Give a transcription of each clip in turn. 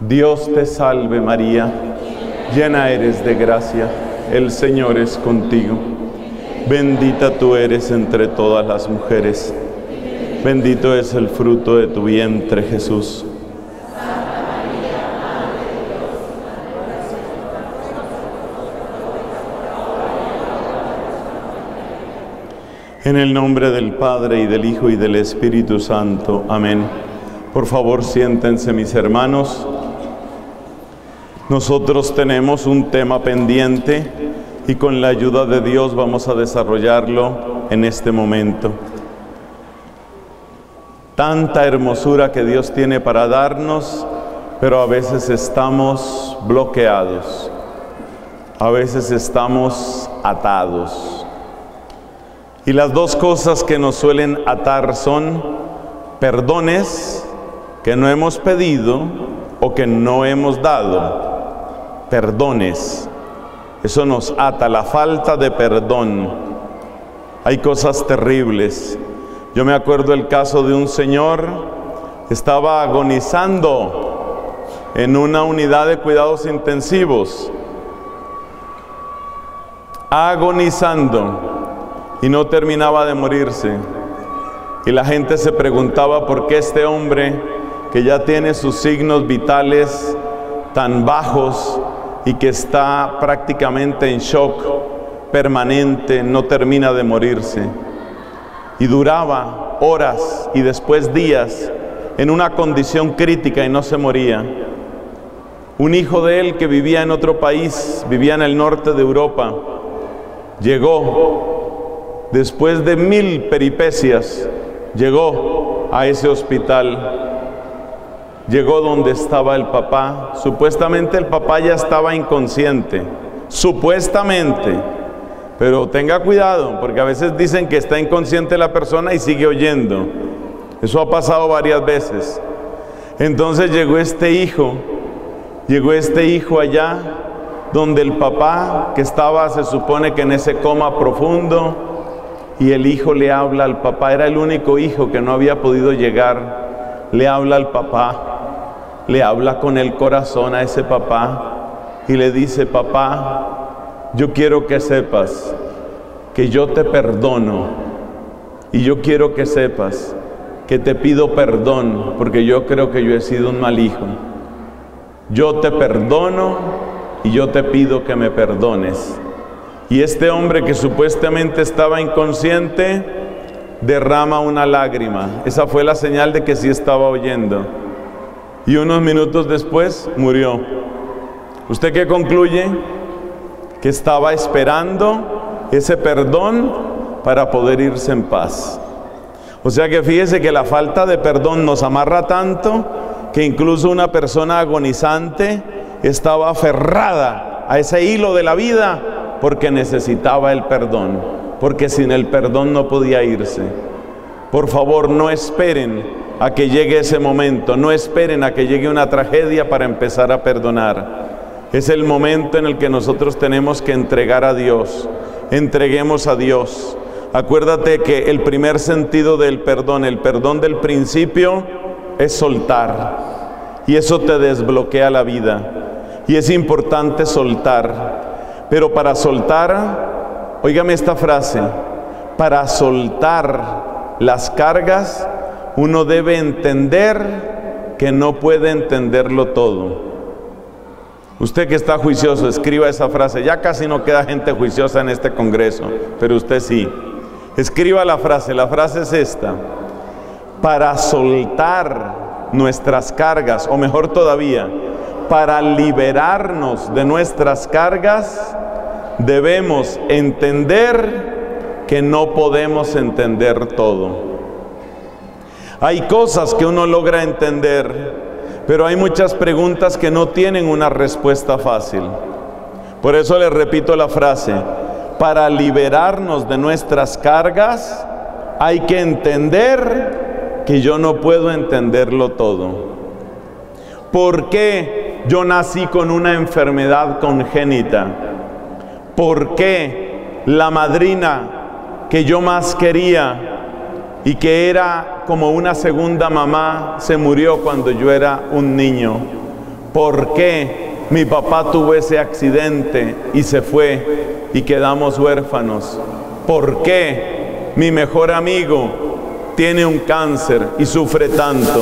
Dios te salve María, llena eres de gracia, el Señor es contigo. Bendita tú eres entre todas las mujeres, bendito es el fruto de tu vientre Jesús. En el nombre del Padre, y del Hijo, y del Espíritu Santo. Amén. Por favor, siéntense mis hermanos. Nosotros tenemos un tema pendiente y con la ayuda de Dios vamos a desarrollarlo en este momento. Tanta hermosura que Dios tiene para darnos, pero a veces estamos bloqueados, a veces estamos atados. Y las dos cosas que nos suelen atar son perdones que no hemos pedido o que no hemos dado. Perdones. Eso nos ata, la falta de perdón. Hay cosas terribles. Yo me acuerdo el caso de un señor que estaba agonizando en una unidad de cuidados intensivos. Agonizando. Y no terminaba de morirse. Y la gente se preguntaba por qué este hombre, que ya tiene sus signos vitales tan bajos y que está prácticamente en shock permanente, no termina de morirse. Y duraba horas y después días en una condición crítica y no se moría. Un hijo de él que vivía en otro país, vivía en el norte de Europa, llegó. Después de 1000 peripecias, llegó a ese hospital, llegó donde estaba el papá. Supuestamente el papá ya estaba inconsciente, supuestamente, pero tenga cuidado porque a veces dicen que está inconsciente la persona y sigue oyendo. Eso ha pasado varias veces. Entonces llegó este hijo allá donde el papá, que estaba, se supone que en ese coma profundo, y el hijo le habla al papá. Era el único hijo que no había podido llegar. Le habla al papá, le habla con el corazón a ese papá y le dice: papá, yo quiero que sepas que yo te perdono, y yo quiero que sepas que te pido perdón porque yo creo que yo he sido un mal hijo. Yo te perdono y yo te pido que me perdones. Y este hombre, que supuestamente estaba inconsciente, derrama una lágrima. Esa fue la señal de que sí estaba oyendo. Y unos minutos después murió. ¿Usted qué concluye? Que estaba esperando ese perdón para poder irse en paz. O sea que fíjese que la falta de perdón nos amarra tanto que incluso una persona agonizante estaba aferrada a ese hilo de la vida, porque necesitaba el perdón, porque sin el perdón no podía irse. Por favor, no esperen a que llegue ese momento, no esperen a que llegue una tragedia para empezar a perdonar. Es el momento en el que nosotros tenemos que entregar a Dios. Entreguemos a Dios. Acuérdate que el primer sentido del perdón, el perdón del principio, es soltar. Y eso te desbloquea la vida. Y es importante soltar. Pero para soltar, óigame esta frase, para soltar las cargas, uno debe entender que no puede entenderlo todo. Usted que está juicioso, escriba esa frase. Ya casi no queda gente juiciosa en este congreso, pero usted sí. Escriba la frase es esta: para soltar nuestras cargas, o mejor todavía, para liberarnos de nuestras cargas, debemos entender que no podemos entender todo. Hay cosas que uno logra entender, pero hay muchas preguntas que no tienen una respuesta fácil. Por eso les repito la frase: para liberarnos de nuestras cargas, hay que entender que yo no puedo entenderlo todo. ¿Por qué? Yo nací con una enfermedad congénita. ¿Por qué la madrina que yo más quería y que era como una segunda mamá se murió cuando yo era un niño? ¿Por qué mi papá tuvo ese accidente y se fue y quedamos huérfanos? ¿Por qué mi mejor amigo tiene un cáncer y sufre tanto?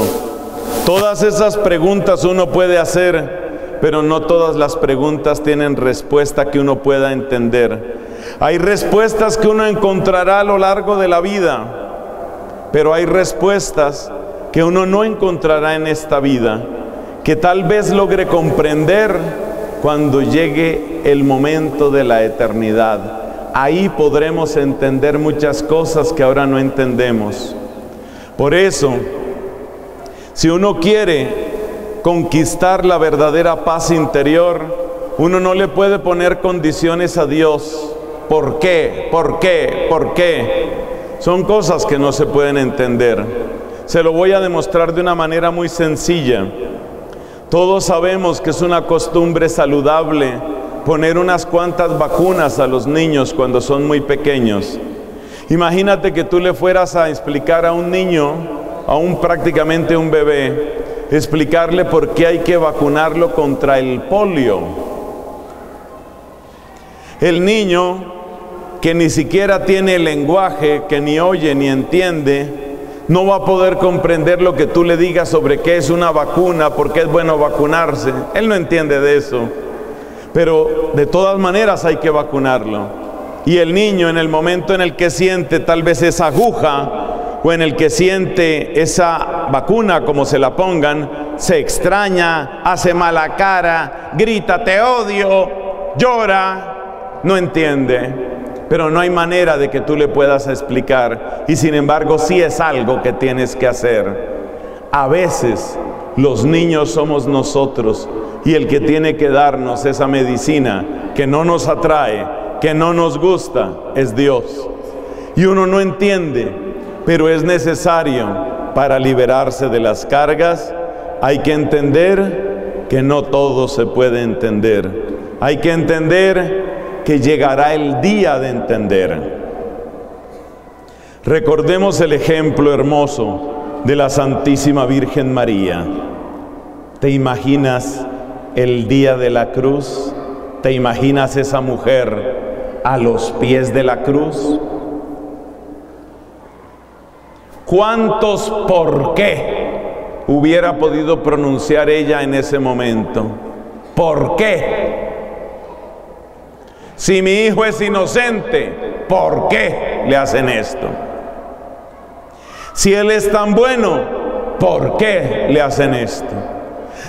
Todas esas preguntas uno puede hacer, pero no todas las preguntas tienen respuesta que uno pueda entender. Hay respuestas que uno encontrará a lo largo de la vida, pero hay respuestas que uno no encontrará en esta vida, que tal vez logre comprender cuando llegue el momento de la eternidad. Ahí podremos entender muchas cosas que ahora no entendemos. Por eso, si uno quiere conquistar la verdadera paz interior, uno no le puede poner condiciones a Dios. ¿Por qué? ¿Por qué? ¿Por qué? Son cosas que no se pueden entender. Se lo voy a demostrar de una manera muy sencilla. Todos sabemos que es una costumbre saludable poner unas cuantas vacunas a los niños cuando son muy pequeños. Imagínate que tú le fueras a explicar a un niño, prácticamente un bebé, explicarle por qué hay que vacunarlo contra el polio. El niño, que ni siquiera tiene lenguaje, que ni oye ni entiende, no va a poder comprender lo que tú le digas sobre qué es una vacuna, por qué es bueno vacunarse. Él no entiende de eso. Pero de todas maneras hay que vacunarlo. Y el niño, en el momento en el que siente tal vez esa aguja, o en el que siente esa vacuna, como se la pongan, se extraña, hace mala cara, grita, te odio, llora. No entiende, pero no hay manera de que tú le puedas explicar, y sin embargo sí es algo que tienes que hacer. A veces los niños somos nosotros, y el que tiene que darnos esa medicina que no nos atrae, que no nos gusta, es Dios. Y uno no entiende, pero es necesario para liberarse de las cargas. Hay que entender que no todo se puede entender. Hay que entender que llegará el día de entender. Recordemos el ejemplo hermoso de la Santísima Virgen María. ¿Te imaginas el día de la cruz? ¿Te imaginas esa mujer a los pies de la cruz? ¿Cuántos por qué hubiera podido pronunciar ella en ese momento? ¿Por qué? Si mi hijo es inocente, ¿por qué le hacen esto? Si él es tan bueno, ¿por qué le hacen esto?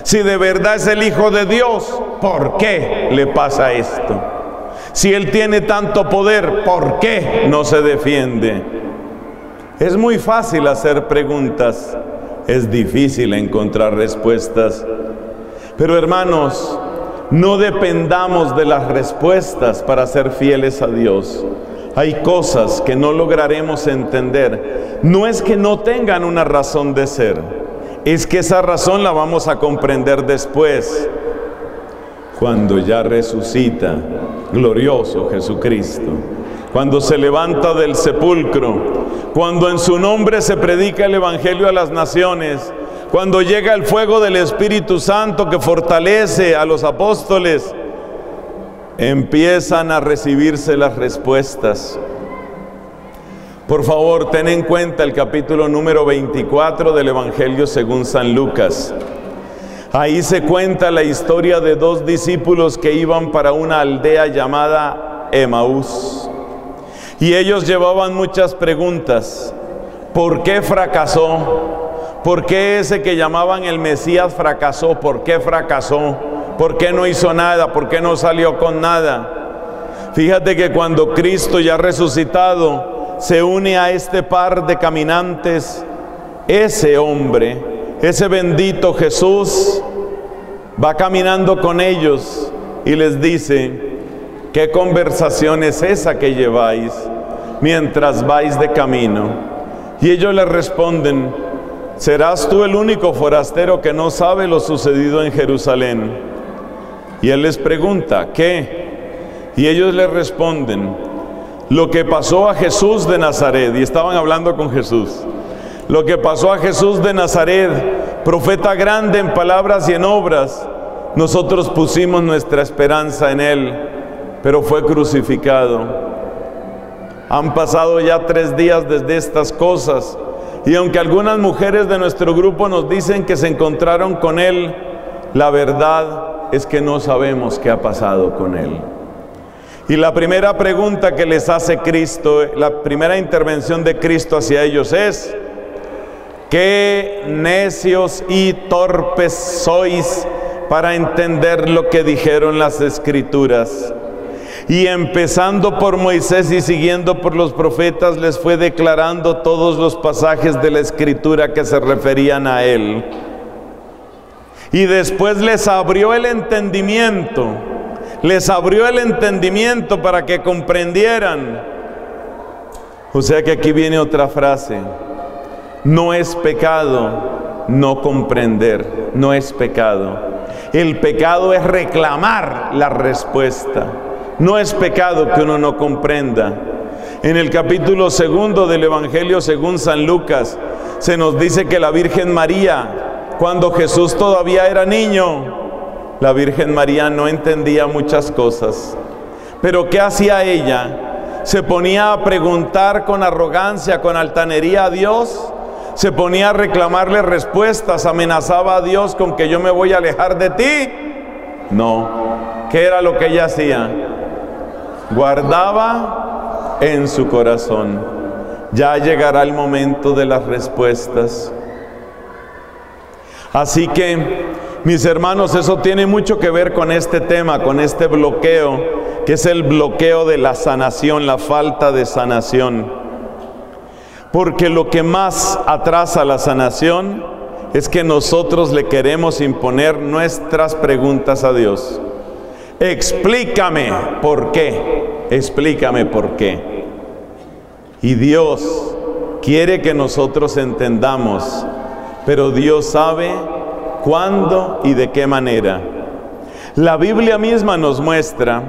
Si de verdad es el Hijo de Dios, ¿por qué le pasa esto? Si él tiene tanto poder, ¿por qué no se defiende? Es muy fácil hacer preguntas, es difícil encontrar respuestas. Pero hermanos, no dependamos de las respuestas para ser fieles a Dios. Hay cosas que no lograremos entender. No es que no tengan una razón de ser, es que esa razón la vamos a comprender después, cuando ya resucita glorioso Jesucristo, cuando se levanta del sepulcro, cuando en su nombre se predica el Evangelio a las naciones, cuando llega el fuego del Espíritu Santo que fortalece a los apóstoles. Empiezan a recibirse las respuestas. Por favor, ten en cuenta el capítulo número 24 del Evangelio según San Lucas. Ahí se cuenta la historia de dos discípulos que iban para una aldea llamada Emaús. Y ellos llevaban muchas preguntas. ¿Por qué fracasó? ¿Por qué ese que llamaban el Mesías fracasó? ¿Por qué fracasó? ¿Por qué no hizo nada? ¿Por qué no salió con nada? Fíjate que cuando Cristo, ya resucitado, se une a este par de caminantes, ese hombre, ese bendito Jesús, va caminando con ellos y les dice: ¿qué conversación es esa que lleváis mientras vais de camino? Y ellos le responden: ¿serás tú el único forastero que no sabe lo sucedido en Jerusalén? Y él les pregunta: ¿qué? Y ellos le responden: lo que pasó a Jesús de Nazaret. Y estaban hablando con Jesús. Lo que pasó a Jesús de Nazaret, profeta grande en palabras y en obras, Nosotros pusimos nuestra esperanza en Él, pero fue crucificado. Han pasado ya 3 días desde estas cosas, y aunque algunas mujeres de nuestro grupo nos dicen que se encontraron con Él, la verdad es que no sabemos qué ha pasado con Él. Y la primera pregunta que les hace Cristo, la primera intervención de Cristo hacia ellos es: ¿qué necios y torpes sois para entender lo que dijeron las Escrituras? Y empezando por Moisés y siguiendo por los profetas, les fue declarando todos los pasajes de la Escritura que se referían a él. Y después les abrió el entendimiento para que comprendieran. O sea que aquí viene otra frase: no es pecado no comprender, no es pecado. El pecado es reclamar la respuesta. No es pecado que uno no comprenda. En el capítulo 2 del Evangelio según San Lucas, se nos dice que la Virgen María, cuando Jesús todavía era niño, la Virgen María no entendía muchas cosas. Pero ¿qué hacía ella? Se ponía a preguntar con arrogancia, con altanería a Dios. Se ponía a reclamarle respuestas, amenazaba a Dios con que yo me voy a alejar de ti. No. ¿Qué era lo que ella hacía? Guardaba en su corazón. Ya llegará el momento de las respuestas. Así que, mis hermanos, eso tiene mucho que ver con este tema, con este bloqueo, que es el bloqueo de la sanación, la falta de sanación. Porque lo que más atrasa la sanación es que nosotros le queremos imponer nuestras preguntas a Dios. Explícame por qué, explícame por qué. Y Dios quiere que nosotros entendamos, pero Dios sabe cuándo y de qué manera. La Biblia misma nos muestra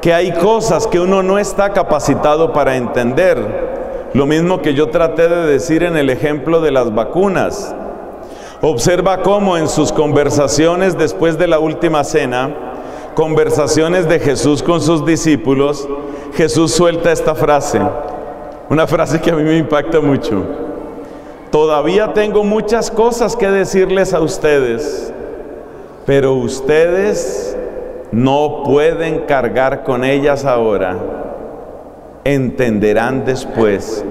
que hay cosas que uno no está capacitado para entender. Lo mismo que yo traté de decir en el ejemplo de las vacunas. Observa cómo en sus conversaciones después de la última cena, conversaciones de Jesús con sus discípulos, Jesús suelta esta frase, una frase que a mí me impacta mucho: todavía tengo muchas cosas que decirles a ustedes, pero ustedes no pueden cargar con ellas ahora, entenderán después.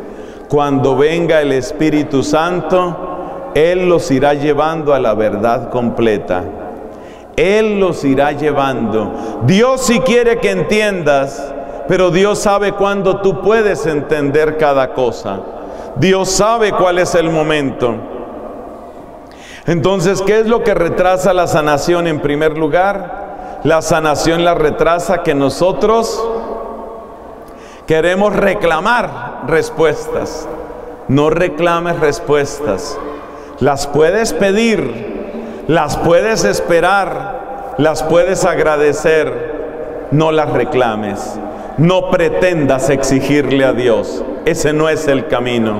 Cuando venga el Espíritu Santo, Él los irá llevando a la verdad completa. Él los irá llevando. Dios sí quiere que entiendas, pero Dios sabe cuándo tú puedes entender cada cosa. Dios sabe cuál es el momento. Entonces, ¿qué es lo que retrasa la sanación? En primer lugar, la sanación la retrasa que nosotros queremos reclamar respuestas. No reclames respuestas. Las puedes pedir, las puedes esperar, las puedes agradecer, no las reclames. No pretendas exigirle a Dios, ese no es el camino.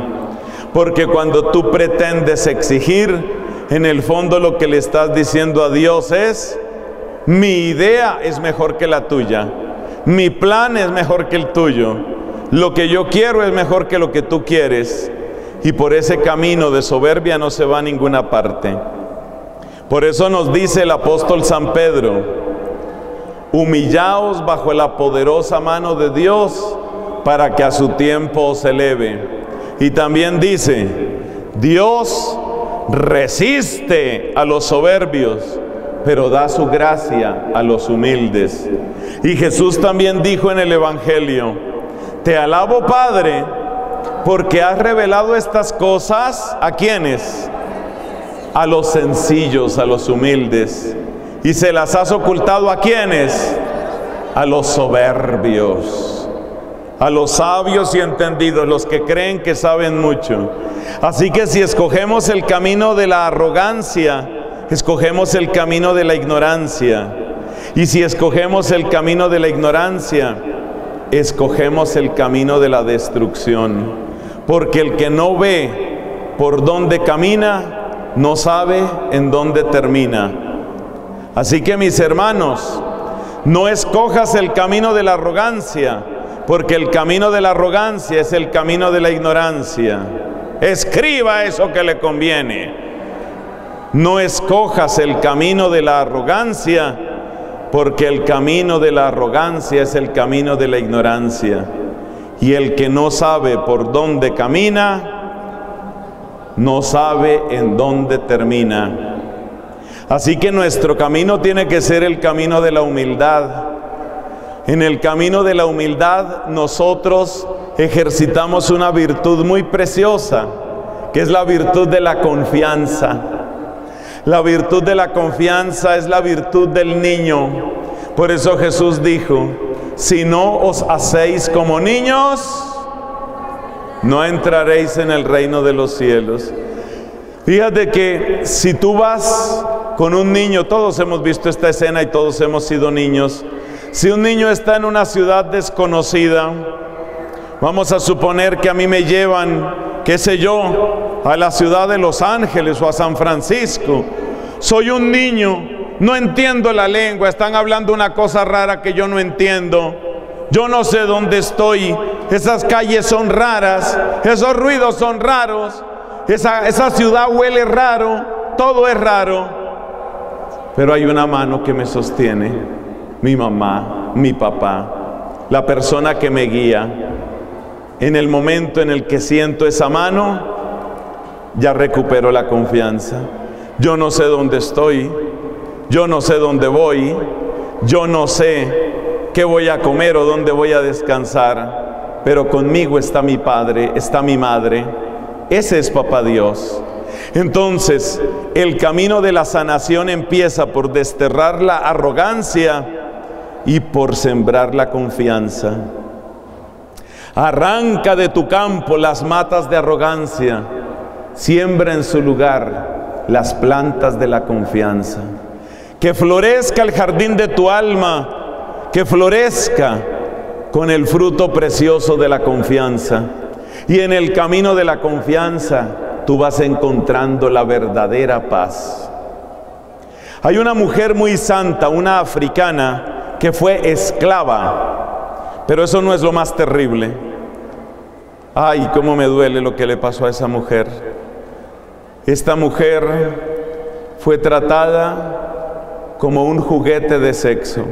Porque cuando tú pretendes exigir, en el fondo lo que le estás diciendo a Dios es: mi idea es mejor que la tuya, mi plan es mejor que el tuyo, lo que yo quiero es mejor que lo que tú quieres. Y por ese camino de soberbia no se va a ninguna parte. Por eso nos dice el apóstol San Pedro: humillaos bajo la poderosa mano de Dios para que a su tiempo os eleve. Y también dice: Dios resiste a los soberbios, pero da su gracia a los humildes. Y Jesús también dijo en el Evangelio: te alabo, Padre, porque has revelado estas cosas ¿a quiénes? A los sencillos, a los humildes. ¿Y se las has ocultado a quiénes? A los soberbios, a los sabios y entendidos, los que creen que saben mucho. Así que si escogemos el camino de la arrogancia, escogemos el camino de la ignorancia. Y si escogemos el camino de la ignorancia, escogemos el camino de la destrucción. Porque el que no ve por dónde camina, no sabe en dónde termina. Así que, mis hermanos, no escojas el camino de la arrogancia, porque el camino de la arrogancia es el camino de la ignorancia. Escriba eso que le conviene. No escojas el camino de la arrogancia, porque el camino de la arrogancia es el camino de la ignorancia. Y el que no sabe por dónde camina, no sabe en dónde termina. Así que nuestro camino tiene que ser el camino de la humildad. En el camino de la humildad nosotros ejercitamos una virtud muy preciosa, que es la virtud de la confianza. La virtud de la confianza es la virtud del niño. Por eso Jesús dijo: si no os hacéis como niños, no entraréis en el reino de los cielos. Fíjate que si tú vas con un niño, todos hemos visto esta escena y todos hemos sido niños. Si un niño está en una ciudad desconocida, vamos a suponer que a mí me llevan, qué sé yo, a la ciudad de Los Ángeles o a San Francisco. Soy un niño, no entiendo la lengua, están hablando una cosa rara que yo no entiendo. Yo no sé dónde estoy, esas calles son raras, esos ruidos son raros, esa ciudad huele raro, todo es raro. Pero hay una mano que me sostiene, mi mamá, mi papá, la persona que me guía. En el momento en el que siento esa mano, ya recupero la confianza. Yo no sé dónde estoy, yo no sé dónde voy, yo no sé qué voy a comer o dónde voy a descansar, pero conmigo está mi padre, está mi madre. Ese es Papá Dios. Entonces, el camino de la sanación empieza por desterrar la arrogancia y por sembrar la confianza. Arranca de tu campo las matas de arrogancia, siembra en su lugar las plantas de la confianza. Que florezca el jardín de tu alma, que florezca con el fruto precioso de la confianza. Y en el camino de la confianza tú vas encontrando la verdadera paz. Hay una mujer muy santa, una africana, que fue esclava. Pero eso no es lo más terrible. Ay, cómo me duele lo que le pasó a esa mujer. Esta mujer fue tratada como un juguete de sexo.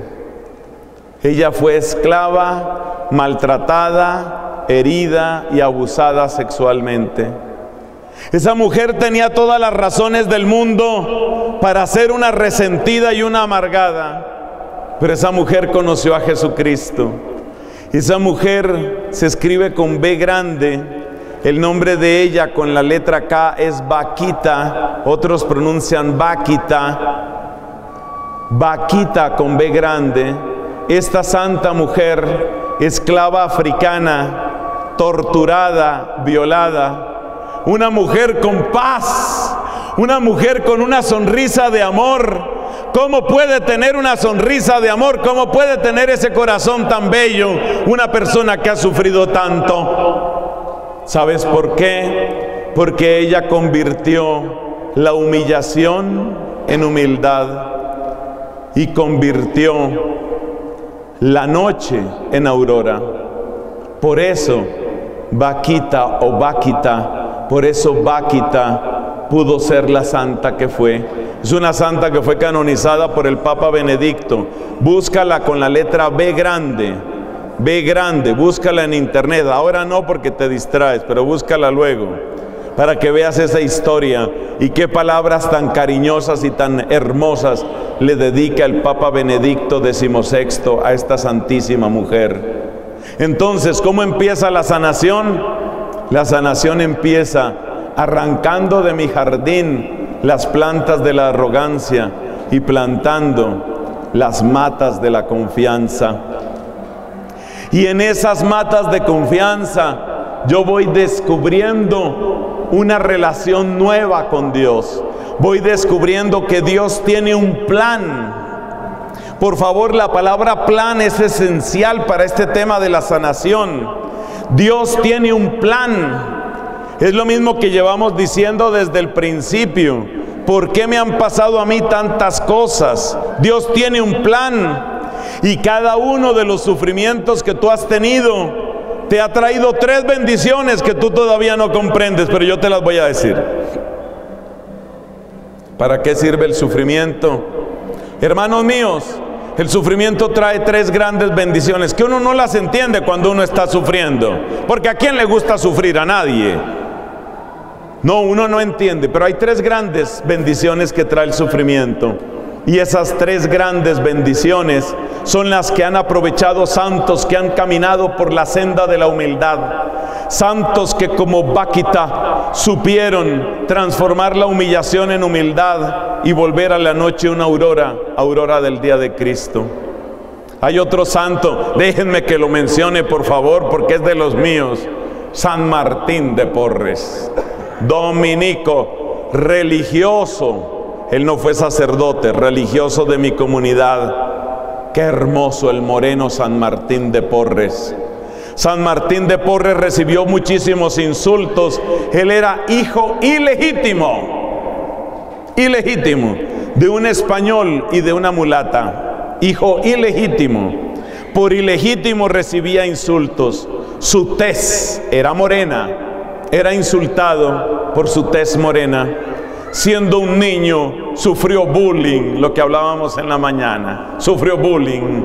Ella fue esclava, maltratada, herida y abusada sexualmente. Esa mujer tenía todas las razones del mundo para ser una resentida y una amargada. Pero esa mujer conoció a Jesucristo. Esa mujer se escribe con B grande. El nombre de ella con la letra K es Bakhita. Otros pronuncian Bakhita. Bakhita con B grande. Esta santa mujer, esclava africana, torturada, violada. Una mujer con paz, una mujer con una sonrisa de amor. ¿Cómo puede tener una sonrisa de amor? ¿Cómo puede tener ese corazón tan bello una persona que ha sufrido tanto? ¿Sabes por qué? Porque ella convirtió la humillación en humildad y convirtió la noche en aurora. Por eso, Bakhita o Bakhita. Por eso Bakhita pudo ser la santa que fue. Es una santa que fue canonizada por el Papa Benedicto. Búscala con la letra B grande. B grande, búscala en internet. Ahora no porque te distraes, pero búscala luego. Para que veas esa historia y qué palabras tan cariñosas y tan hermosas le dedica el Papa Benedicto XVI a esta santísima mujer. Entonces, ¿cómo empieza la sanación? La sanación empieza arrancando de mi jardín las plantas de la arrogancia y plantando las matas de la confianza. Y en esas matas de confianza yo voy descubriendo una relación nueva con Dios. Voy descubriendo que Dios tiene un plan. Por favor, la palabra plan es esencial para este tema de la sanación. Dios tiene un plan. Es lo mismo que llevamos diciendo desde el principio. ¿por qué me han pasado a mí tantas cosas? Dios tiene un plan, y cada uno de los sufrimientos que tú has tenido te ha traído tres bendiciones que tú todavía no comprendes, pero yo te las voy a decir. ¿Para qué sirve el sufrimiento? Hermanos míos, el sufrimiento trae tres grandes bendiciones que uno no las entiende cuando uno está sufriendo. Porque ¿a quién le gusta sufrir? A nadie. No, uno no entiende, pero hay tres grandes bendiciones que trae el sufrimiento. Y esas tres grandes bendiciones son las que han aprovechado santos que han caminado por la senda de la humildad. Santos que como Bakhita supieron transformar la humillación en humildad y volver a la noche una aurora, aurora del día de Cristo. Hay otro santo, déjenme que lo mencione por favor porque es de los míos, San Martín de Porres, dominico, religioso. Él no fue sacerdote, religioso de mi comunidad. Qué hermoso el moreno San Martín de Porres. San Martín de Porres recibió muchísimos insultos. Él era hijo ilegítimo de un español y de una mulata. Hijo ilegítimo. Por ilegítimo recibía insultos. Su tez era morena. Era insultado por su tez morena. Siendo un niño, sufrió bullying, lo que hablábamos en la mañana, sufrió bullying.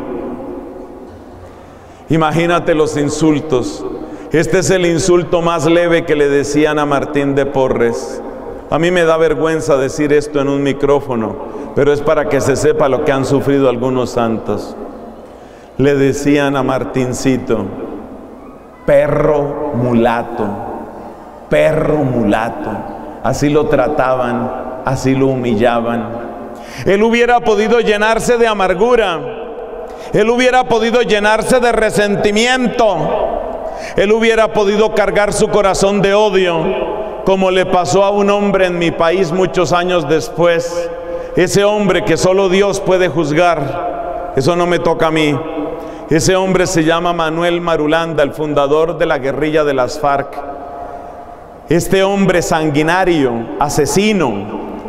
Imagínate los insultos. Este es el insulto más leve que le decían a Martín de Porres. A mí me da vergüenza decir esto en un micrófono, pero es para que se sepa lo que han sufrido algunos santos. Le decían a Martincito, perro mulato, perro mulato. Así lo trataban, así lo humillaban. Él hubiera podido llenarse de amargura. Él hubiera podido llenarse de resentimiento. Él hubiera podido cargar su corazón de odio, como le pasó a un hombre en mi país muchos años después. Ese hombre que solo Dios puede juzgar, eso no me toca a mí. Ese hombre se llama Manuel Marulanda, el fundador de la guerrilla de las FARC. Este hombre sanguinario, asesino,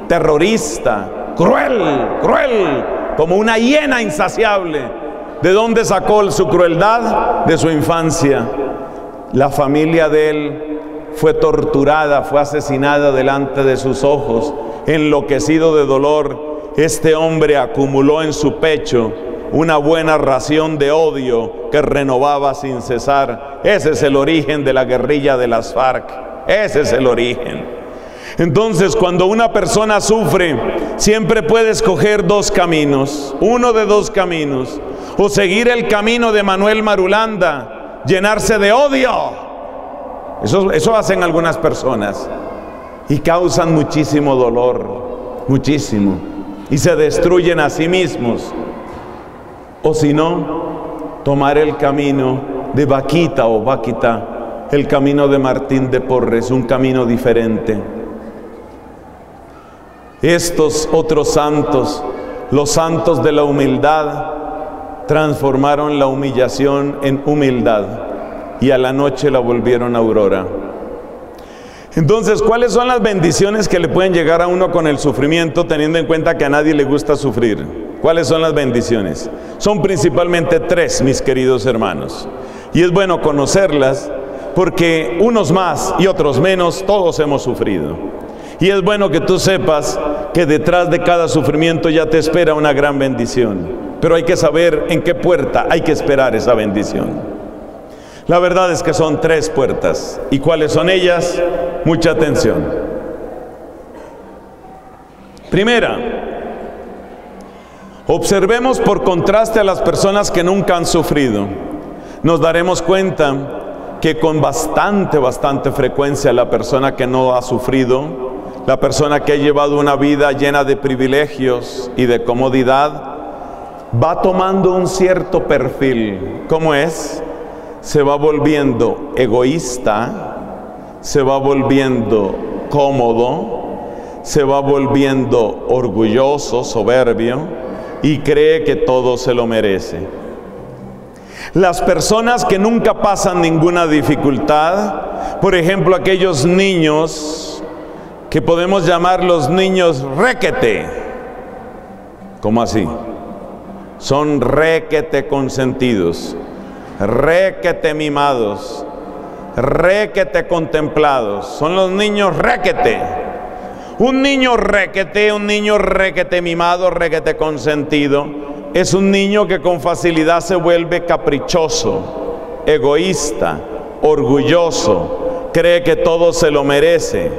terrorista, cruel, como una hiena insaciable. ¿De dónde sacó su crueldad? De su infancia. La familia de él fue torturada, fue asesinada delante de sus ojos. Enloquecido de dolor, este hombre acumuló en su pecho una buena ración de odio que renovaba sin cesar. Ese es el origen de la guerrilla de las FARC. Ese es el origen. Entonces, cuando una persona sufre, siempre puede escoger dos caminos, uno de dos caminos, o seguir el camino de Manuel Marulanda, llenarse de odio. Eso hacen algunas personas y causan muchísimo dolor, muchísimo, y se destruyen a sí mismos. O si no, tomar el camino de Bakhita o Bakhita, el camino de Martín de Porres, un camino diferente. Estos otros santos, los santos de la humildad, transformaron la humillación en humildad y a la noche la volvieron aurora. Entonces, ¿cuáles son las bendiciones que le pueden llegar a uno con el sufrimiento, teniendo en cuenta que a nadie le gusta sufrir? ¿Cuáles son las bendiciones? Son principalmente tres, mis queridos hermanos, y es bueno conocerlas, porque unos más y otros menos, todos hemos sufrido. Y es bueno que tú sepas que detrás de cada sufrimiento ya te espera una gran bendición. Pero hay que saber en qué puerta hay que esperar esa bendición. La verdad es que son tres puertas. ¿Y cuáles son ellas? Mucha atención. Primera, observemos por contraste a las personas que nunca han sufrido. Nos daremos cuenta que con bastante frecuencia la persona que no ha sufrido, la persona que ha llevado una vida llena de privilegios y de comodidad, va tomando un cierto perfil. ¿Cómo es? Se va volviendo egoísta, se va volviendo cómodo, se va volviendo orgulloso, soberbio, y cree que todo se lo merece. Las personas que nunca pasan ninguna dificultad, por ejemplo, aquellos niños que podemos llamar los niños requete. ¿Cómo así? Son requete consentidos, requete mimados, requete contemplados. Son los niños requete. Un niño requete mimado, requete consentido, es un niño que con facilidad se vuelve caprichoso, egoísta, orgulloso, cree que todo se lo merece.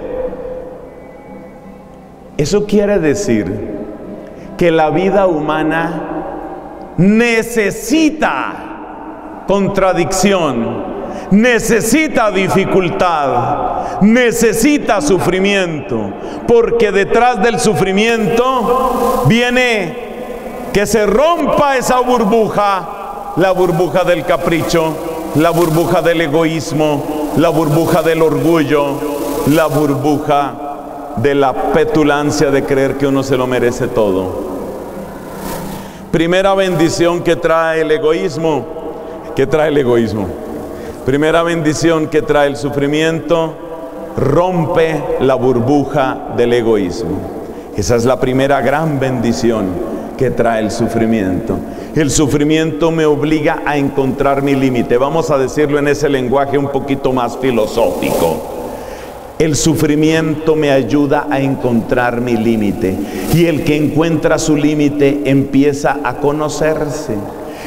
Eso quiere decir que la vida humana necesita contradicción, necesita dificultad, necesita sufrimiento, porque detrás del sufrimiento viene que se rompa esa burbuja, la burbuja del capricho, la burbuja del egoísmo, la burbuja del orgullo, la burbuja de la petulancia de creer que uno se lo merece todo. Primera bendición que trae el egoísmo, primera bendición que trae el sufrimiento, rompe la burbuja del egoísmo. Esa es la primera gran bendición que trae el sufrimiento. El sufrimiento me obliga a encontrar mi límite. Vamos a decirlo en ese lenguaje un poquito más filosófico. El sufrimiento me ayuda a encontrar mi límite, y el que encuentra su límite empieza a conocerse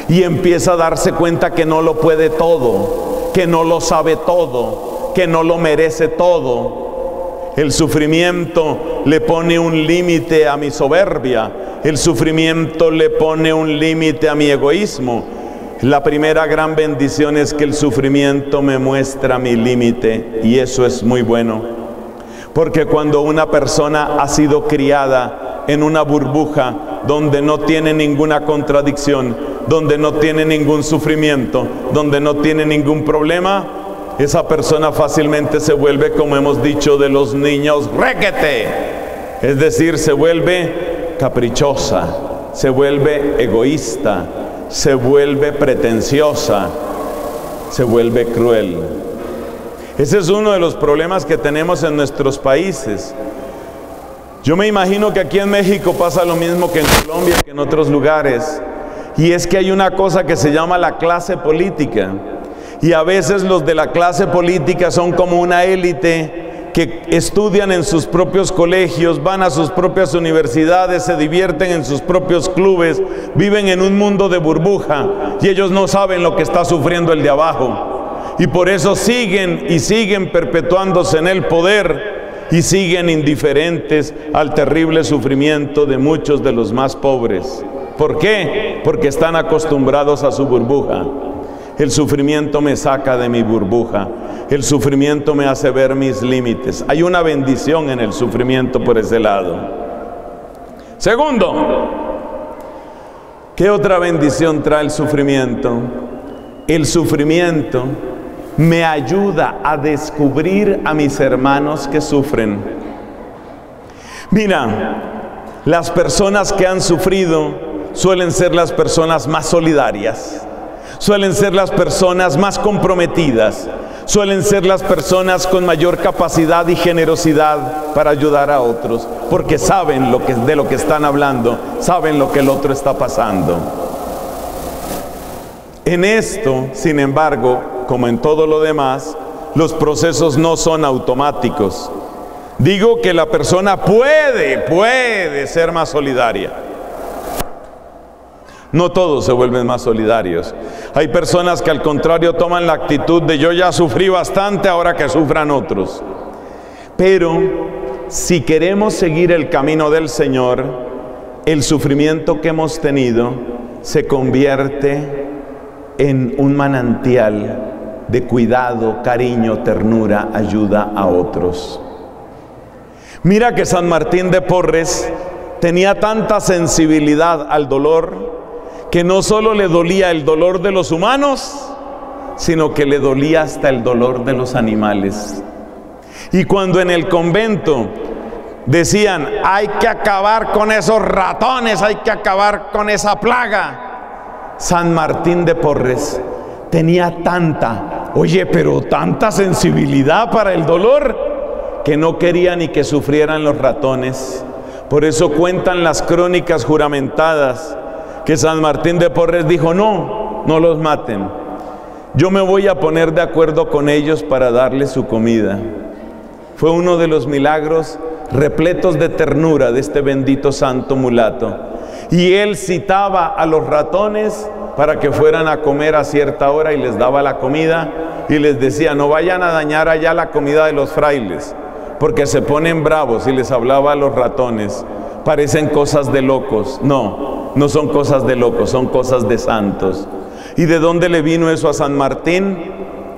y empieza a darse cuenta que no lo puede todo, que no lo sabe todo, que no lo merece todo. El sufrimiento le pone un límite a mi soberbia, el sufrimiento le pone un límite a mi egoísmo. La primera gran bendición es que el sufrimiento me muestra mi límite, y eso es muy bueno, porque cuando una persona ha sido criada en una burbuja donde no tiene ninguna contradicción, donde no tiene ningún sufrimiento, donde no tiene ningún problema, esa persona fácilmente se vuelve, como hemos dicho, de los niños requete, es decir, se vuelve caprichosa, se vuelve egoísta, se vuelve pretenciosa, se vuelve cruel. Ese es uno de los problemas que tenemos en nuestros países. Yo me imagino que aquí en México pasa lo mismo que en Colombia, que en otros lugares, y es que hay una cosa que se llama la clase política, y a veces los de la clase política son como una élite que estudian en sus propios colegios, van a sus propias universidades, se divierten en sus propios clubes, viven en un mundo de burbuja, y ellos no saben lo que está sufriendo el de abajo, y por eso siguen y siguen perpetuándose en el poder y siguen indiferentes al terrible sufrimiento de muchos de los más pobres. ¿Por qué? Porque están acostumbrados a su burbuja. El sufrimiento me saca de mi burbuja, el sufrimiento me hace ver mis límites. Hay una bendición en el sufrimiento por ese lado. Segundo, ¿qué otra bendición trae el sufrimiento? El sufrimiento me ayuda a descubrir a mis hermanos que sufren. Mira, las personas que han sufrido suelen ser las personas más solidarias, suelen ser las personas más comprometidas, suelen ser las personas con mayor capacidad y generosidad para ayudar a otros, porque saben de lo que están hablando, saben lo que el otro está pasando. En esto, sin embargo, como en todo lo demás, los procesos no son automáticos. Digo que la persona puede ser más solidaria. No todos se vuelven más solidarios. Hay personas que al contrario toman la actitud de yo ya sufrí bastante, ahora que sufran otros. Pero si queremos seguir el camino del Señor, el sufrimiento que hemos tenido se convierte en un manantial de cuidado, cariño, ternura, ayuda a otros. Mira que San Martín de Porres tenía tanta sensibilidad al dolor que no solo le dolía el dolor de los humanos, sino que le dolía hasta el dolor de los animales. Y cuando en el convento decían, hay que acabar con esos ratones, hay que acabar con esa plaga, San Martín de Porres tenía tanta, oye, pero tanta sensibilidad para el dolor, que no quería ni que sufrieran los ratones. Por eso cuentan las crónicas juramentadas que San Martín de Porres dijo: no, no los maten, yo me voy a poner de acuerdo con ellos para darles su comida. Fue uno de los milagros repletos de ternura de este bendito santo mulato. Y él citaba a los ratones para que fueran a comer a cierta hora y les daba la comida y les decía: no vayan a dañar allá la comida de los frailes, porque se ponen bravos. Y les hablaba a los ratones: parecen cosas de locos. No, no son cosas de locos, son cosas de santos. ¿Y de dónde le vino eso a San Martín?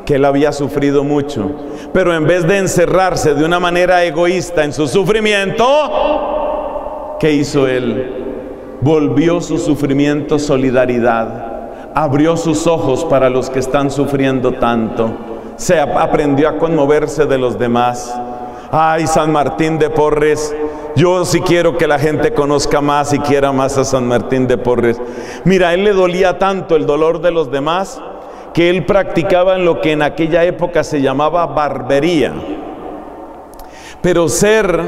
Que él había sufrido mucho, pero en vez de encerrarse de una manera egoísta en su sufrimiento, ¿qué hizo él? Volvió su sufrimiento solidaridad, abrió sus ojos para los que están sufriendo tanto, se aprendió a conmoverse de los demás. Ay, San Martín de Porres, yo sí quiero que la gente conozca más y quiera más a San Martín de Porres. Mira, a él le dolía tanto el dolor de los demás que él practicaba en lo que en aquella época se llamaba barbería. Pero ser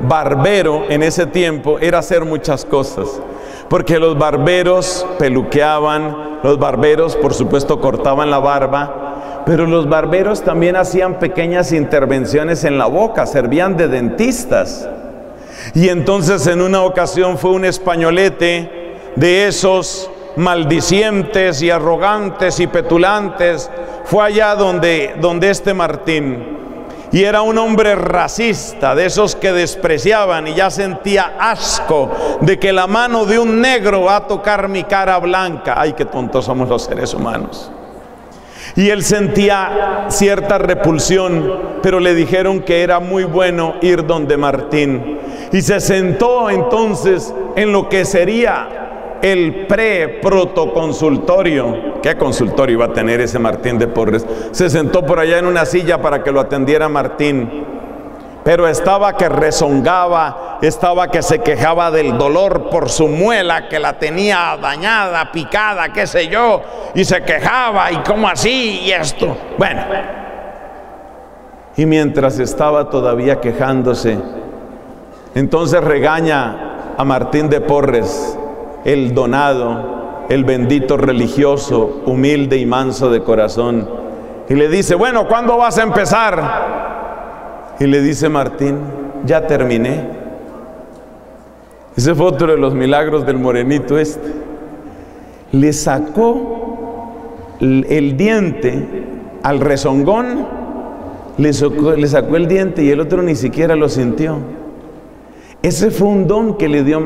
barbero en ese tiempo era hacer muchas cosas, porque los barberos peluqueaban, los barberos por supuesto cortaban la barba, pero los barberos también hacían pequeñas intervenciones en la boca, servían de dentistas. Y entonces en una ocasión fue un españolete de esos maldicientes y arrogantes y petulantes, fue allá donde este Martín, y era un hombre racista, de esos que despreciaban, y ya sentía asco de que la mano de un negro va a tocar mi cara blanca. Ay, qué tontos somos los seres humanos. Y él sentía cierta repulsión, pero le dijeron que era muy bueno ir donde Martín, y se sentó entonces en lo que sería el pre-protoconsultorio. ¿Qué consultorio iba a tener ese Martín de Porres? Se sentó por allá en una silla para que lo atendiera Martín, pero estaba que rezongaba, estaba que se quejaba del dolor por su muela, que la tenía dañada, picada, qué sé yo, y se quejaba, y cómo así, y esto. Bueno, y mientras estaba todavía quejándose, entonces regaña a Martín de Porres el donado, el bendito religioso, humilde y manso de corazón, y le dice: bueno, ¿cuándo vas a empezar? Y le dice Martín: ya terminé. Ese fue otro de los milagros del morenito este. Le sacó el diente al rezongón, le sacó el diente, y el otro ni siquiera lo sintió. Ese fue un don que le dio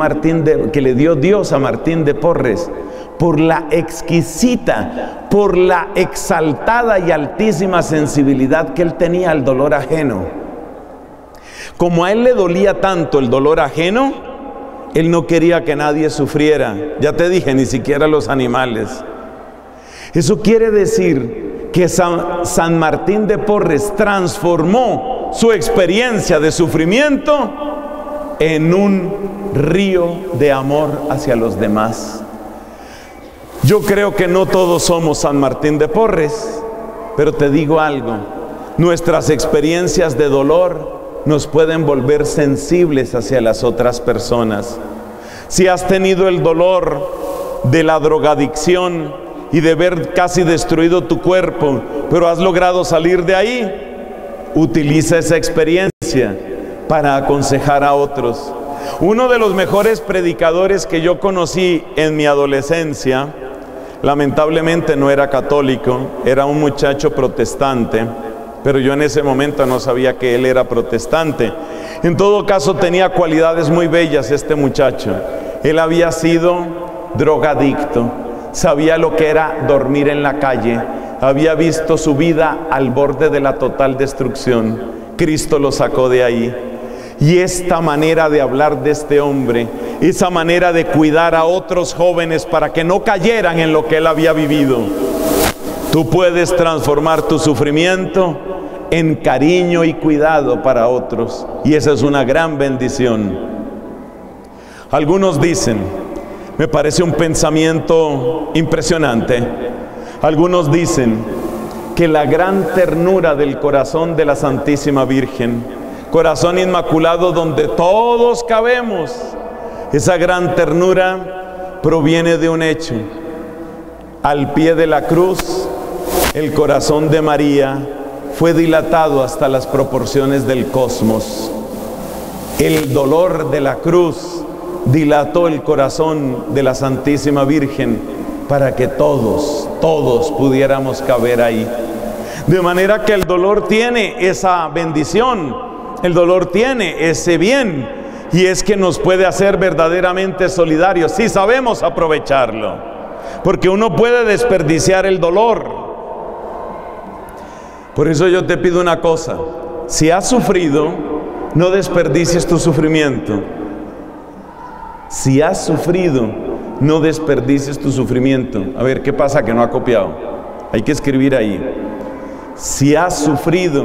Dios a Martín de Porres por la exquisita, por la exaltada y altísima sensibilidad que él tenía al dolor ajeno. Como a él le dolía tanto el dolor ajeno, él no quería que nadie sufriera. Ya te dije, ni siquiera los animales. Eso quiere decir que San Martín de Porres transformó su experiencia de sufrimiento en un río de amor hacia los demás. Yo creo que no todos somos San Martín de Porres, pero te digo algo: nuestras experiencias de dolor nos pueden volver sensibles hacia las otras personas. Si has tenido el dolor de la drogadicción y de ver casi destruido tu cuerpo, pero has logrado salir de ahí, utiliza esa experiencia para aconsejar a otros. Uno de los mejores predicadores que yo conocí en mi adolescencia, lamentablemente no era católico, era un muchacho protestante, pero yo en ese momento no sabía que él era protestante. En todo caso, tenía cualidades muy bellas este muchacho. Él había sido drogadicto, sabía lo que era dormir en la calle, había visto su vida al borde de la total destrucción. Cristo lo sacó de ahí. Y esta manera de hablar de este hombre, esa manera de cuidar a otros jóvenes para que no cayeran en lo que él había vivido. Tú puedes transformar tu sufrimiento en cariño y cuidado para otros, y esa es una gran bendición. Algunos dicen, me parece un pensamiento impresionante, algunos dicen que la gran ternura del corazón de la Santísima Virgen corazón inmaculado donde todos cabemos. Esa gran ternura proviene de un hecho: al pie de la cruz, el corazón de María fue dilatado hasta las proporciones del cosmos. El dolor de la cruz dilató el corazón de la Santísima Virgen para que todos pudiéramos caber ahí. De manera que el dolor tiene esa bendición, el dolor tiene ese bien, y es que nos puede hacer verdaderamente solidarios si sabemos aprovecharlo, porque uno puede desperdiciar el dolor. Por eso yo te pido una cosa: si has sufrido, no desperdicies tu sufrimiento. Si has sufrido, no desperdicies tu sufrimiento. A ver, ¿qué pasa que no ha copiado? Hay que escribir ahí: si has sufrido,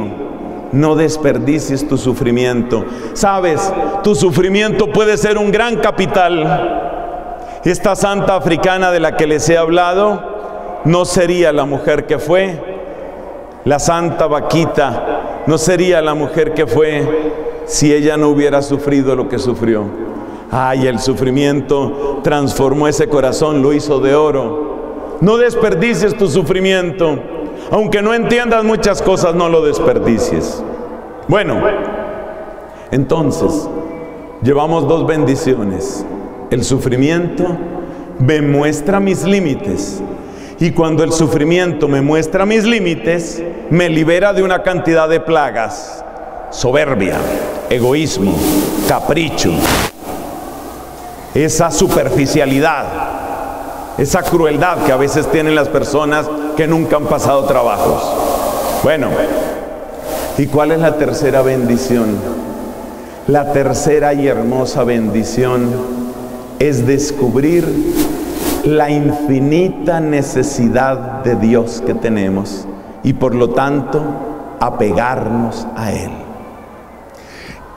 no desperdicies tu sufrimiento. Sabes, tu sufrimiento puede ser un gran capital. Esta santa africana de la que les he hablado no sería la mujer que fue. La santa Bakhita no sería la mujer que fue si ella no hubiera sufrido lo que sufrió. Ay, el sufrimiento transformó ese corazón, lo hizo de oro. No desperdicies tu sufrimiento. Aunque no entiendas muchas cosas, no lo desperdicies. Bueno, entonces, llevamos dos bendiciones. El sufrimiento me muestra mis límites. Y cuando el sufrimiento me muestra mis límites, me libera de una cantidad de plagas: soberbia, egoísmo, capricho, esa superficialidad, esa crueldad que a veces tienen las personas que nunca han pasado trabajos. Bueno, ¿y cuál es la tercera bendición? La tercera y hermosa bendición es descubrir la infinita necesidad de Dios que tenemos y por lo tanto apegarnos a Él.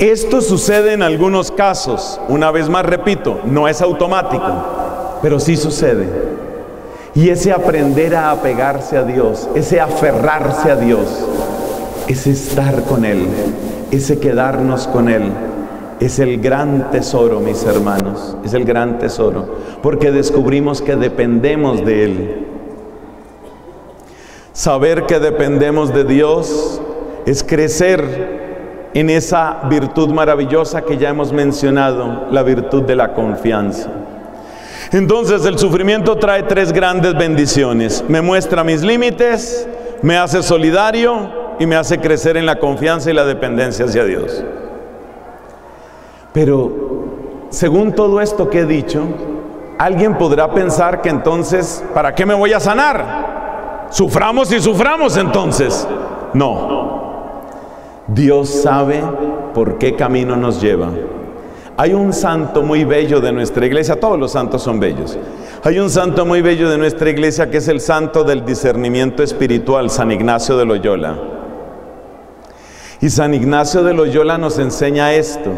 Esto sucede en algunos casos. Una vez más repito, no es automático, pero sí sucede. Y ese aprender a apegarse a Dios, ese aferrarse a Dios, ese estar con Él, ese quedarnos con Él, es el gran tesoro, mis hermanos, es el gran tesoro, porque descubrimos que dependemos de Él. Saber que dependemos de Dios es crecer en esa virtud maravillosa que ya hemos mencionado, la virtud de la confianza. Entonces, el sufrimiento trae tres grandes bendiciones: me muestra mis límites, me hace solidario y me hace crecer en la confianza y la dependencia hacia Dios. Pero, según todo esto que he dicho, alguien podrá pensar que entonces, ¿para qué me voy a sanar? Suframos y suframos entonces. No. Dios sabe por qué camino nos lleva. Hay un santo muy bello de nuestra iglesia, todos los santos son bellos. Hay un santo muy bello de nuestra iglesia que es el santo del discernimiento espiritual, San Ignacio de Loyola. Y San Ignacio de Loyola nos enseña esto: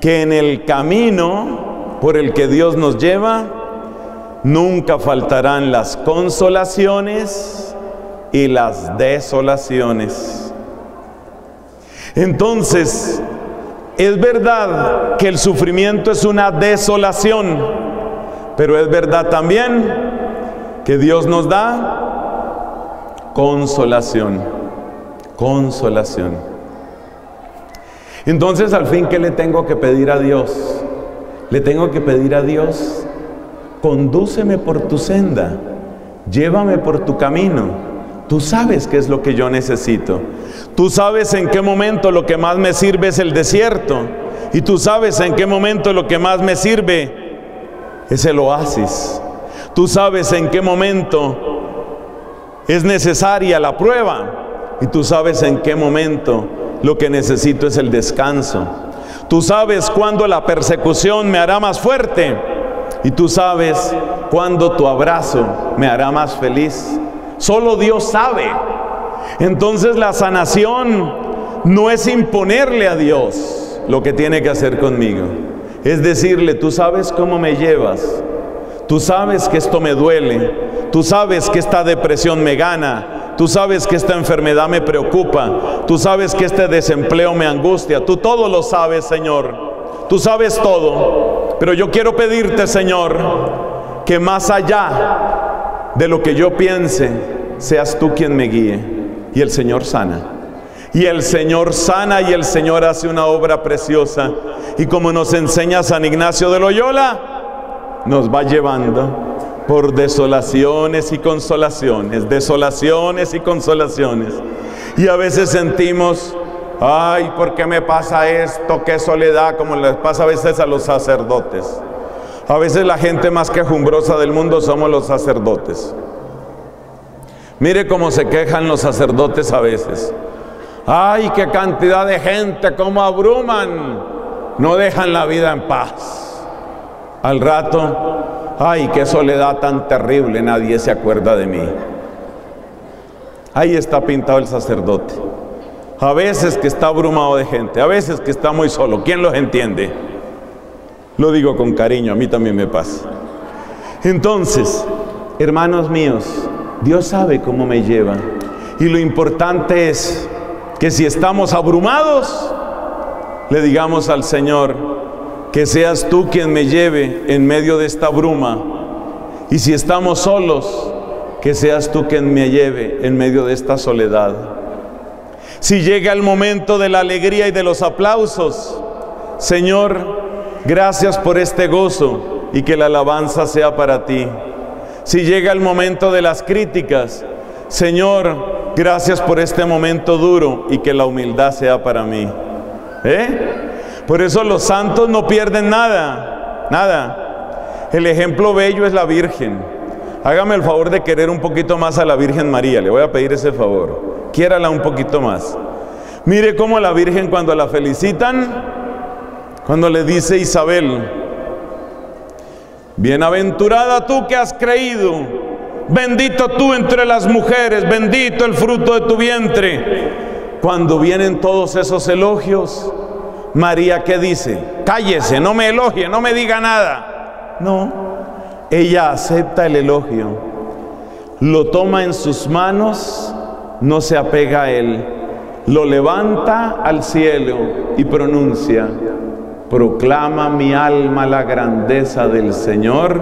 que en el camino por el que Dios nos lleva, nunca faltarán las consolaciones y las desolaciones. Entonces, es verdad que el sufrimiento es una desolación, pero es verdad también que Dios nos da consolación, consolación. Entonces, al fin, ¿qué le tengo que pedir a Dios? Le tengo que pedir a Dios: condúceme por tu senda, llévame por tu camino. Tú sabes qué es lo que yo necesito. Tú sabes en qué momento lo que más me sirve es el desierto. Y tú sabes en qué momento lo que más me sirve es el oasis. Tú sabes en qué momento es necesaria la prueba. Y tú sabes en qué momento lo que necesito es el descanso. Tú sabes cuándo la persecución me hará más fuerte, y tú sabes cuándo tu abrazo me hará más feliz. Solo Dios sabe. Entonces, la sanación no es imponerle a Dios lo que tiene que hacer conmigo. Es decirle: tú sabes cómo me llevas, tú sabes que esto me duele, tú sabes que esta depresión me gana, tú sabes que esta enfermedad me preocupa, tú sabes que este desempleo me angustia, tú todo lo sabes, Señor, tú sabes todo, pero yo quiero pedirte, Señor, que más allá de lo que yo piense, seas tú quien me guíe. Y el Señor sana. Y el Señor sana y el Señor hace una obra preciosa. Y como nos enseña San Ignacio de Loyola, nos va llevando por desolaciones y consolaciones, desolaciones y consolaciones. Y a veces sentimos, ay, ¿por qué me pasa esto? Qué soledad, como les pasa a veces a los sacerdotes. A veces la gente más quejumbrosa del mundo somos los sacerdotes. Mire cómo se quejan los sacerdotes a veces. ¡Ay, qué cantidad de gente! ¡Cómo abruman! No dejan la vida en paz. Al rato, ¡ay, qué soledad tan terrible! Nadie se acuerda de mí. Ahí está pintado el sacerdote. A veces que está abrumado de gente, a veces que está muy solo. ¿Quién los entiende? Lo digo con cariño, a mí también me pasa. Entonces, hermanos míos, Dios sabe cómo me lleva. Y lo importante es que si estamos abrumados, le digamos al Señor, que seas tú quien me lleve en medio de esta bruma. Y si estamos solos, que seas tú quien me lleve en medio de esta soledad. Si llega el momento de la alegría y de los aplausos, Señor, gracias por este gozo y que la alabanza sea para ti. Si llega el momento de las críticas, Señor, gracias por este momento duro y que la humildad sea para mí. Por eso los santos no pierden nada, nada. El ejemplo bello es la Virgen. Hágame el favor de querer un poquito más a la Virgen María, le voy a pedir ese favor. Quiérala un poquito más. Mire cómo la Virgen, cuando la felicitan, cuando le dice Isabel, bienaventurada tú que has creído, bendito tú entre las mujeres, bendito el fruto de tu vientre. Cuando vienen todos esos elogios, María, ¿qué dice? Cállese, no me elogie, no me diga nada. No, ella acepta el elogio, lo toma en sus manos, no se apega a él, lo levanta al cielo y pronuncia, proclama mi alma la grandeza del Señor.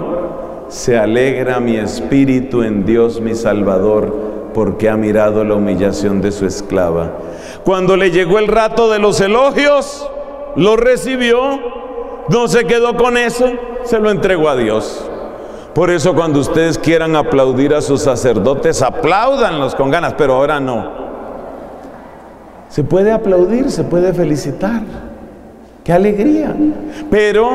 Se alegra mi espíritu en Dios mi Salvador, porque ha mirado la humillación de su esclava. Cuando le llegó el rato de los elogios, lo recibió, no se quedó con eso, se lo entregó a Dios. Por eso cuando ustedes quieran aplaudir a sus sacerdotes, apláudanlos con ganas, pero ahora no. Se puede aplaudir, se puede felicitar. ¡Qué alegría! Pero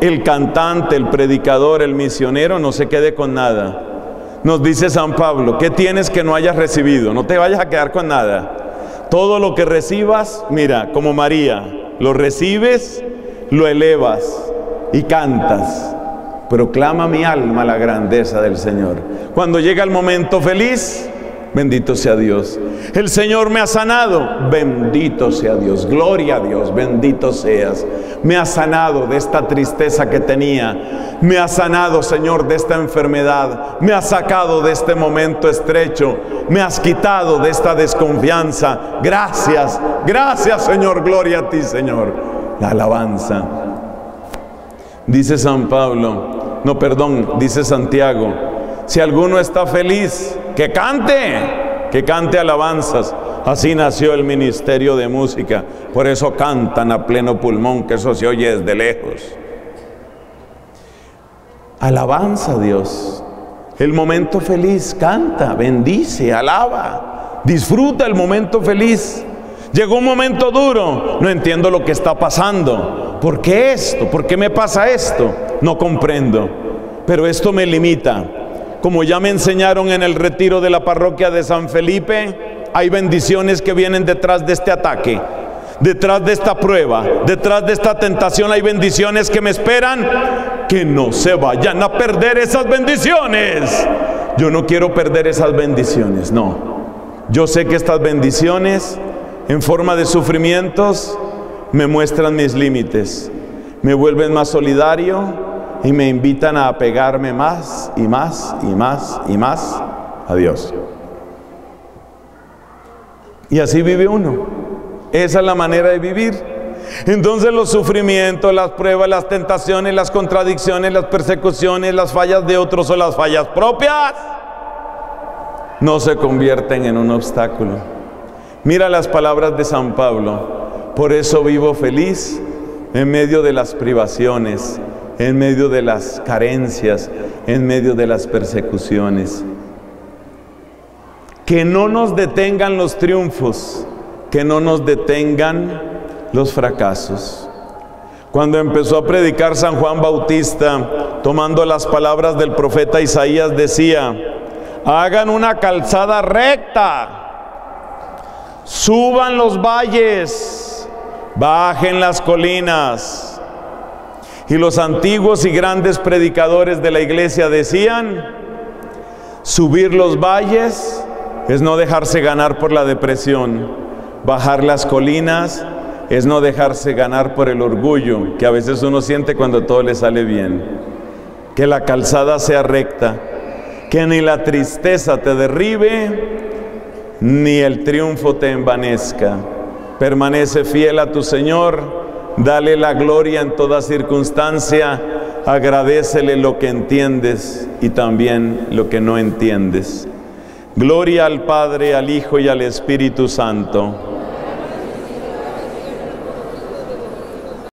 el cantante, el predicador, el misionero no se quede con nada. Nos dice San Pablo, ¿qué tienes que no hayas recibido? No te vayas a quedar con nada. Todo lo que recibas, mira, como María, lo recibes, lo elevas y cantas. Proclama mi alma la grandeza del Señor. Cuando llega el momento feliz, bendito sea Dios. El Señor me ha sanado. Bendito sea Dios. Gloria a Dios. Bendito seas. Me ha sanado de esta tristeza que tenía. Me ha sanado, Señor, de esta enfermedad. Me has sacado de este momento estrecho. Me has quitado de esta desconfianza. Gracias. Gracias, Señor. Gloria a ti, Señor. La alabanza. Dice San Pablo. No, perdón. Dice Santiago. Si alguno está feliz, que cante alabanzas. Así nació el ministerio de música. Por eso cantan a pleno pulmón, que eso se oye desde lejos. Alabanza a Dios. El momento feliz, canta, bendice, alaba. Disfruta el momento feliz. Llegó un momento duro. No entiendo lo que está pasando. ¿Por qué esto? ¿Por qué me pasa esto? No comprendo. Pero esto me limita. Como ya me enseñaron en el retiro de la parroquia de San Felipe, hay bendiciones que vienen detrás de este ataque, detrás de esta prueba, detrás de esta tentación. Hay bendiciones que me esperan, que no se vayan a perder esas bendiciones. Yo no quiero perder esas bendiciones, no. Yo sé que estas bendiciones, en forma de sufrimientos, me muestran mis límites, me vuelven más solidario, y me invitan a apegarme más y más y más y más a Dios. Y así vive uno. Esa es la manera de vivir. Entonces los sufrimientos, las pruebas, las tentaciones, las contradicciones, las persecuciones, las fallas de otros o las fallas propias, no se convierten en un obstáculo. Mira las palabras de San Pablo: por eso vivo feliz en medio de las privaciones, en medio de las carencias, en medio de las persecuciones. Que no nos detengan los triunfos, que no nos detengan los fracasos. Cuando empezó a predicar San Juan Bautista, tomando las palabras del profeta Isaías, decía: hagan una calzada recta, suban los valles, bajen las colinas. Y los antiguos y grandes predicadores de la iglesia decían: subir los valles es no dejarse ganar por la depresión, bajar las colinas es no dejarse ganar por el orgullo, que a veces uno siente cuando todo le sale bien. Que la calzada sea recta, que ni la tristeza te derribe, ni el triunfo te envanezca. Permanece fiel a tu Señor, dale la gloria en toda circunstancia, agradécele lo que entiendes y también lo que no entiendes. Gloria al Padre, al Hijo y al Espíritu Santo.